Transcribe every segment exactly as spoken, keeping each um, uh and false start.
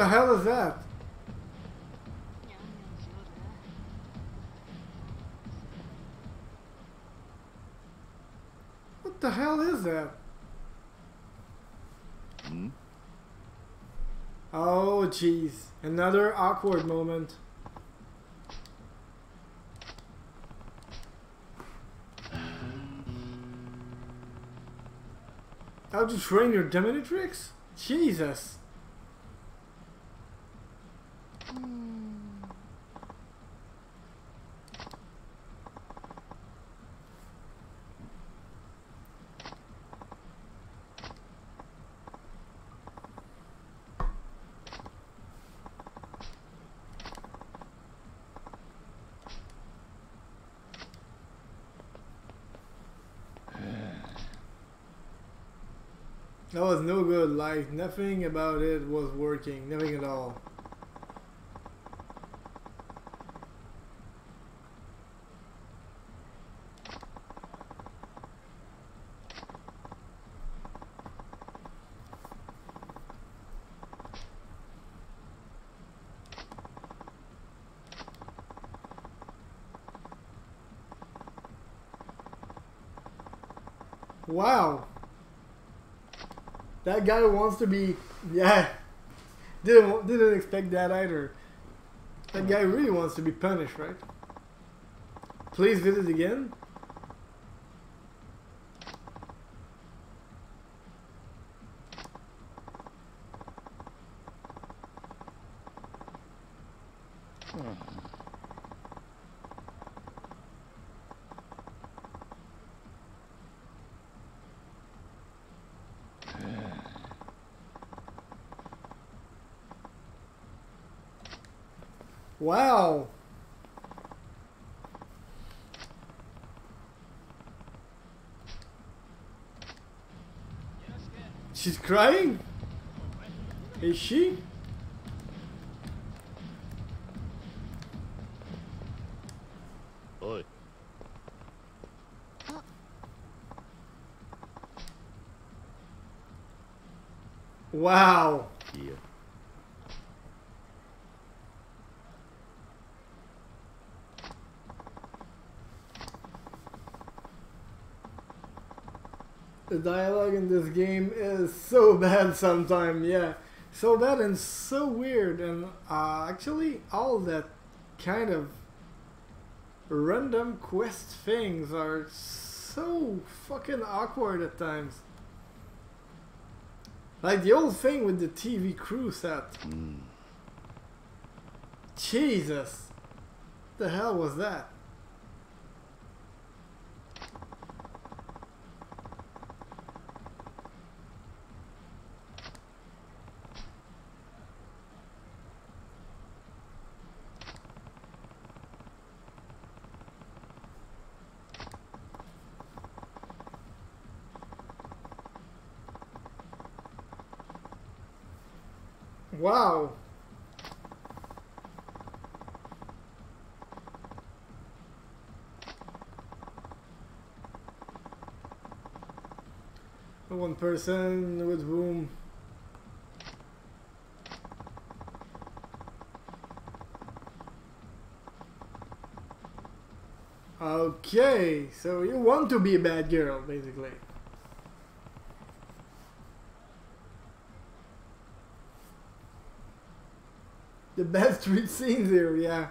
The hell is that? What the hell is that? Hmm? Oh jeez, another awkward moment. How to train your dominatrix? Jesus. That was no good, like nothing about it was working, nothing at all. Wow! That guy wants to be, yeah, didn't, didn't expect that either. That guy really wants to be punished, right? Please visit again. Wow. She's crying? Is she? Oi. Wow. Yeah. The dialogue in this game is so bad sometimes, yeah. So bad and so weird, and uh, actually all that kind of random quest things are so fucking awkward at times. Like the old thing with the T V crew set. Mm. Jesus! What the hell was that? Wow. One person with whom okay, so you want to be a bad girl basically. The best street scene here, yeah.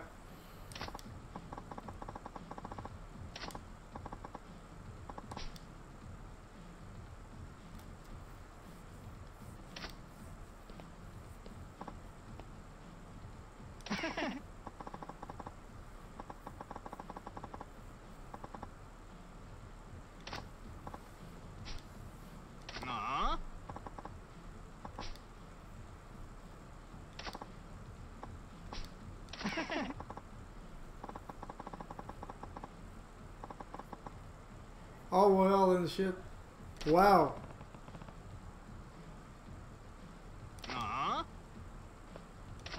All well and shit. Wow. Uh-huh.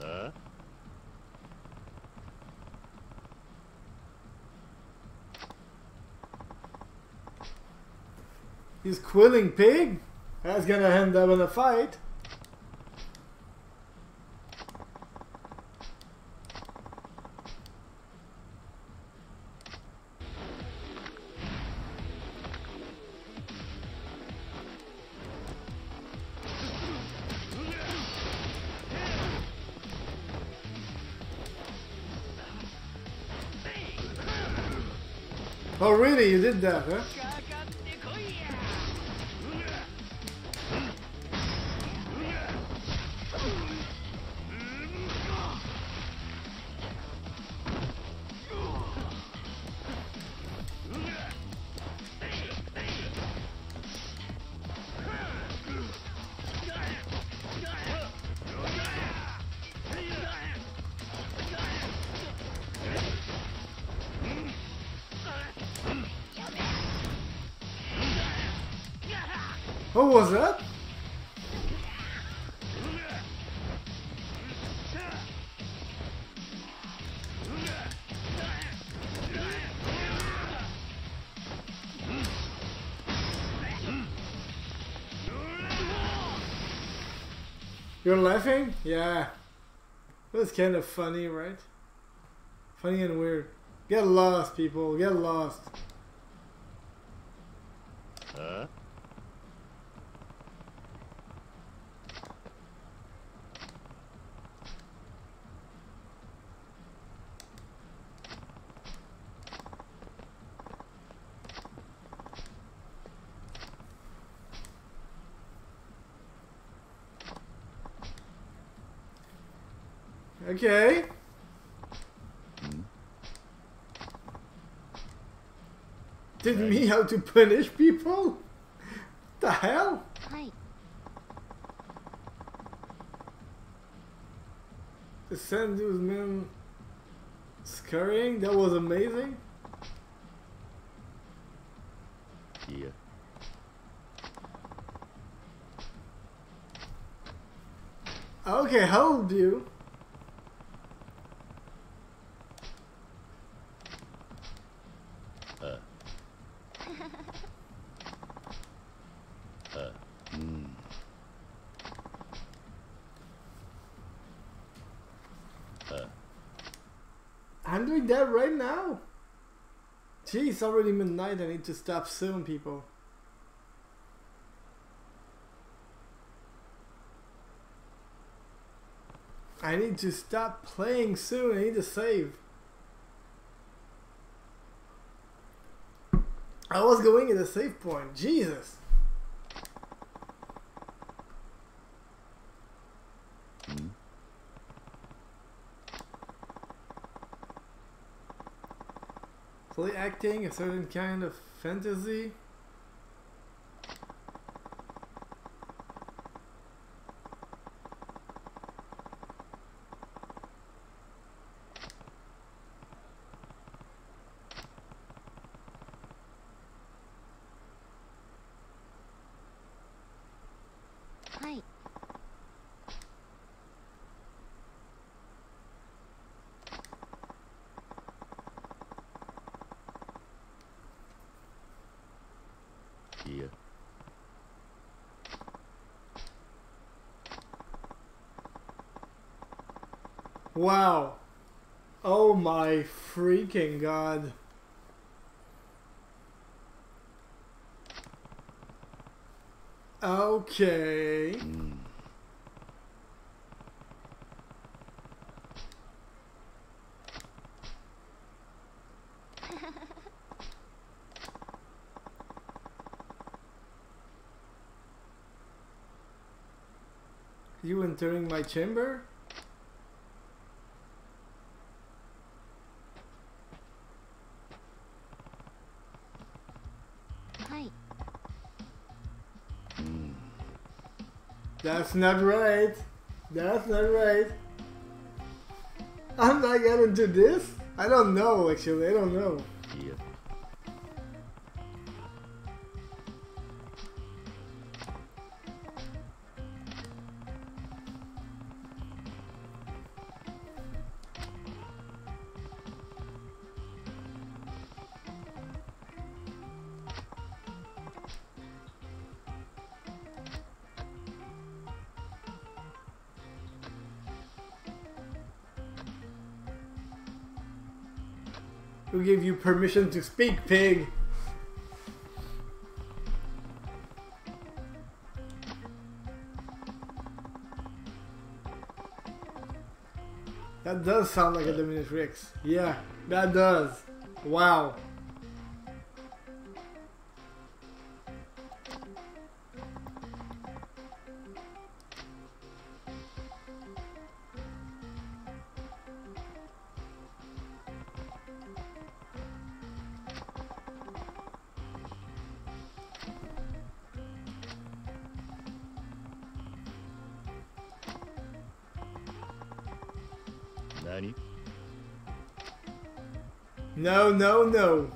Uh. He's quilling pig? That's gonna end up in a fight. Oh really, you did that, huh? What was that? You're laughing? Yeah. That's kind of funny, right? Funny and weird. Get lost, people. Get lost. Huh? Okay. Did right. me how to punish people? What the hell? Hi. The sand dunes man scurrying, that was amazing. Yeah. Okay, how old are you? I'm doing that right now. Gee, it's already midnight. I need to stop soon, people. I need to stop playing soon. I need to save. I was going at the save point. Jesus. Acting a certain kind of fantasy. Hi. Wow. Oh my freaking god. Okay. Mm. You entering my chamber? That's not right. That's not right. I'm not gonna do this? I don't know actually, I don't know. Yeah. Who gave you permission to speak, pig? That does sound like a Dominus Rex. Yeah, that does. Wow. Ernie. No, no, no.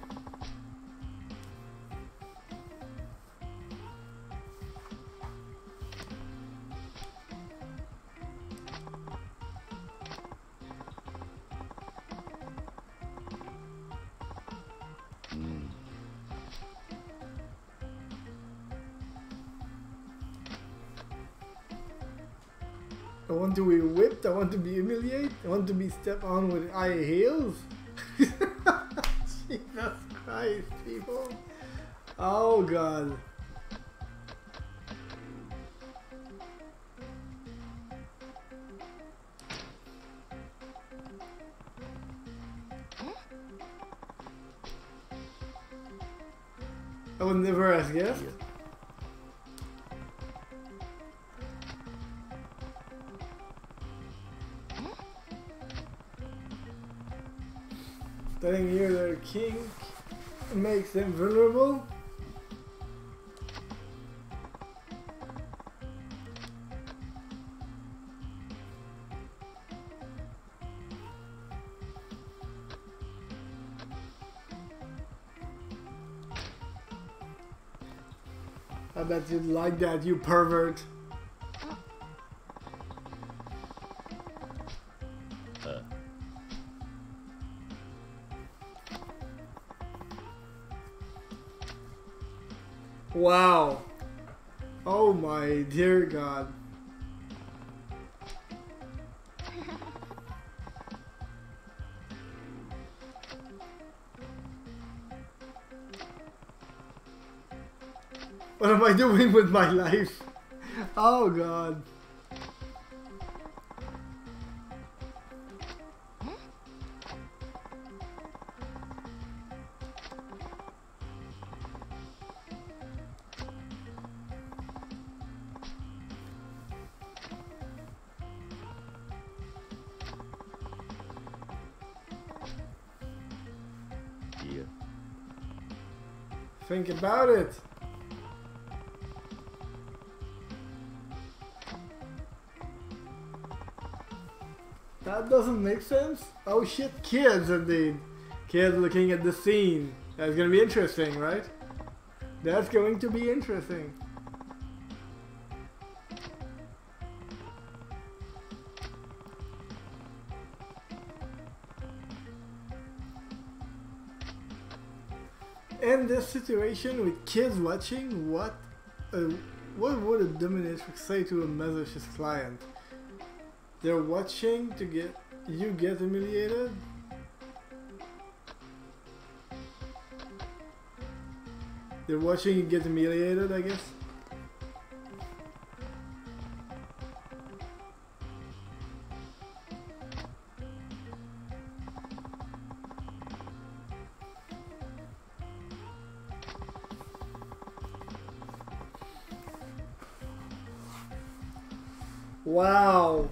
I want to be whipped, I want to be humiliated, I want to be stepped on with high heels. Jesus Christ, people. Oh God. I would never ask, yes? Yeah. Telling you their kink makes them vulnerable. I bet you'd like that, you pervert. Wow. Oh my dear God. What am I doing with my life? Oh God. Think about it. That doesn't make sense. Oh shit, kids indeed. Kids looking at the scene. That's gonna be interesting, right? That's going to be interesting. In this situation with kids watching, what uh, what would a dominatrix say to a masochist client? They're watching to get you get humiliated? They're watching you get humiliated, I guess? Wow.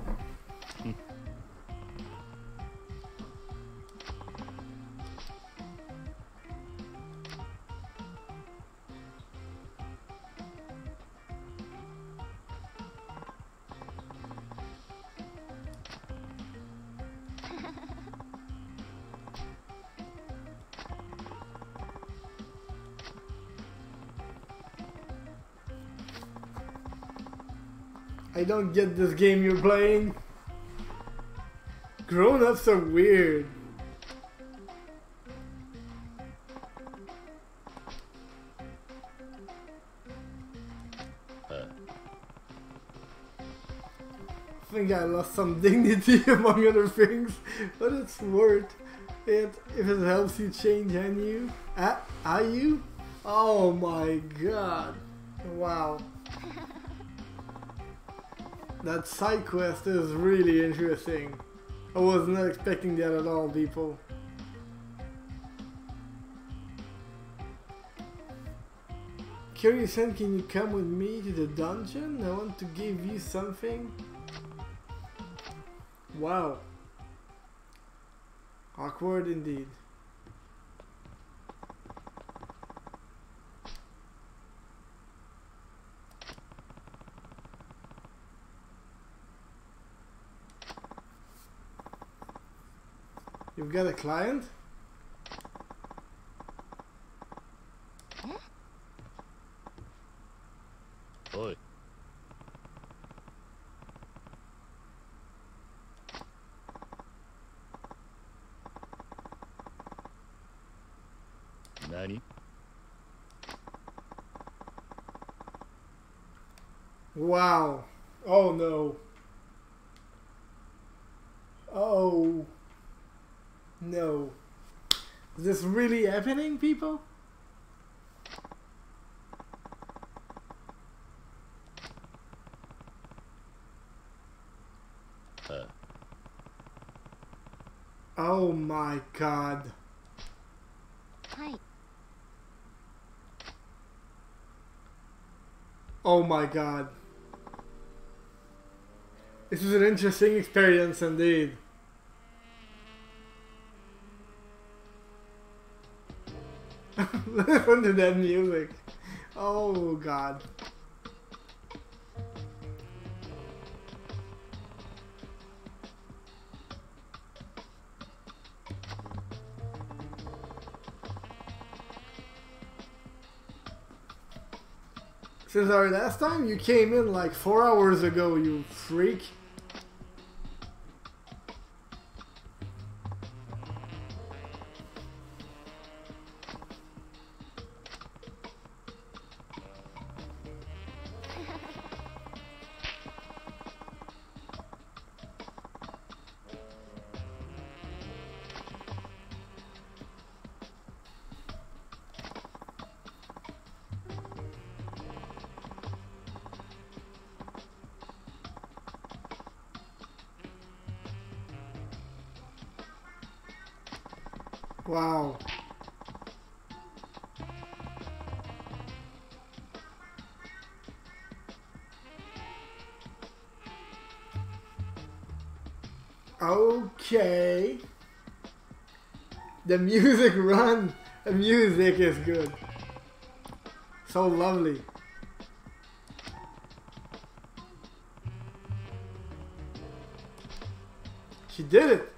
I don't get this game you're playing. Grown-ups are weird. Uh. I think I lost some dignity among other things, but it's worth it if it helps you change and you. Uh, are you? Oh my God. Wow. That side quest is really interesting. I was not expecting that at all, people. Kiri Sen, can you come with me to the dungeon? I want to give you something. Wow. Awkward indeed. You've got a client? Oi. Nani? Wow. Oh no. Oh no. Is this really happening, people? Uh. Oh my god. Hi. Oh my god. This is an interesting experience indeed. Listen to that music. Oh god. Since our last time, you came in like four hours ago, you freak. Wow. Okay. The music run. The music is good. So lovely. She did it.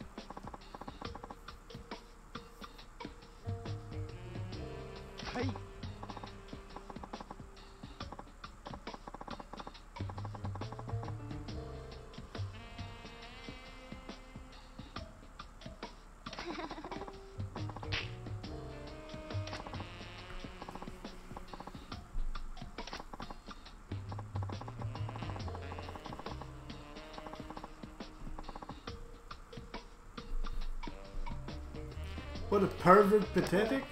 What a pervert, pathetic.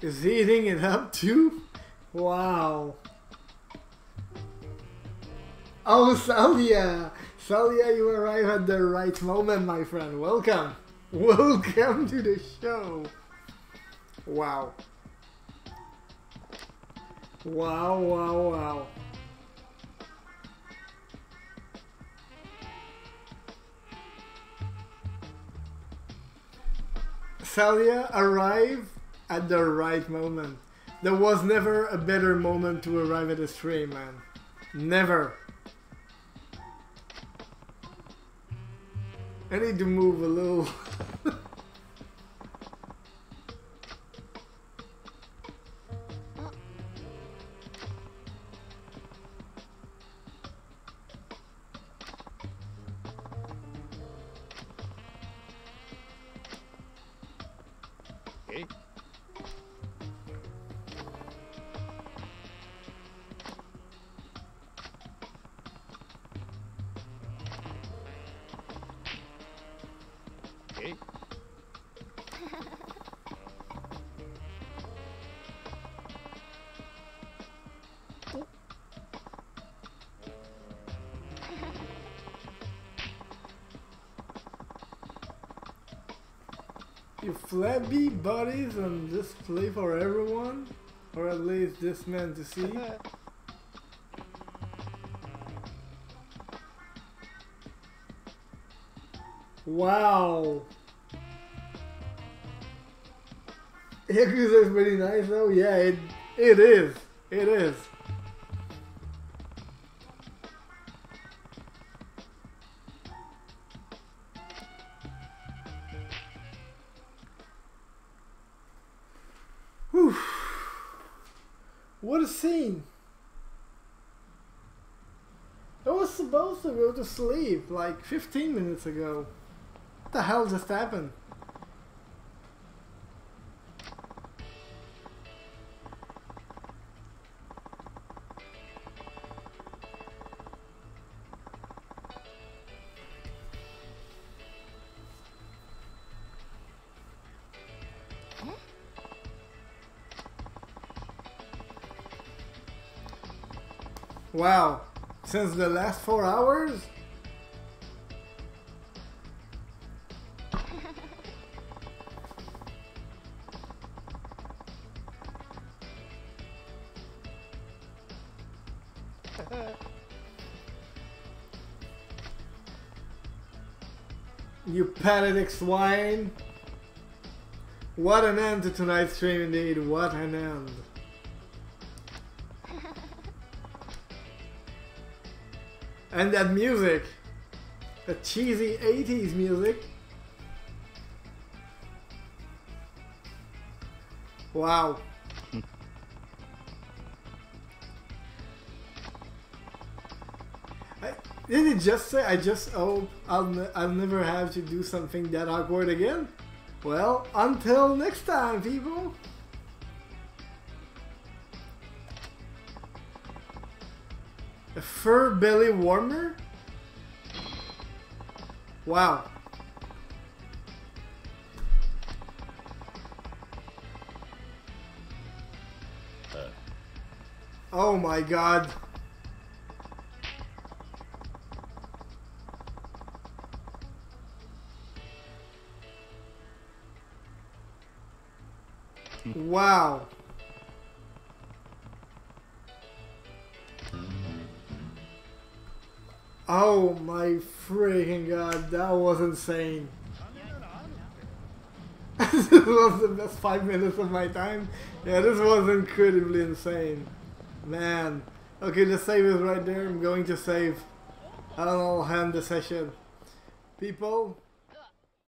Is he eating it up too? Wow. Oh, Salvia! Salvia, you arrive at the right moment, my friend. Welcome. Welcome to the show. Wow. Wow, wow, wow. Salvia arrived at the right moment. There was never a better moment to arrive at a stream, man. Never. I need to move a little. You flabby bodies on display for everyone, or at least this man to see. Wow! Yakuza is pretty nice though, yeah, it, it is, it is. What a scene! I was supposed to go to sleep like fifteen minutes ago. What the hell just happened? Wow, since the last four hours? You pathetic swine! What an end to tonight's stream indeed, what an end. And that music, the cheesy eighties music. Wow. I, did it just say, I just, oh, I'll, I'll never have to do something that awkward again? Well, until next time, people. A fur belly warmer? Wow. Uh. Oh my god. Wow. Oh my freaking god, that was insane. This was the best five minutes of my time. Yeah, this was incredibly insane. Man. Okay, the save is right there. I'm going to save. I don't know, I'll hand the session. People.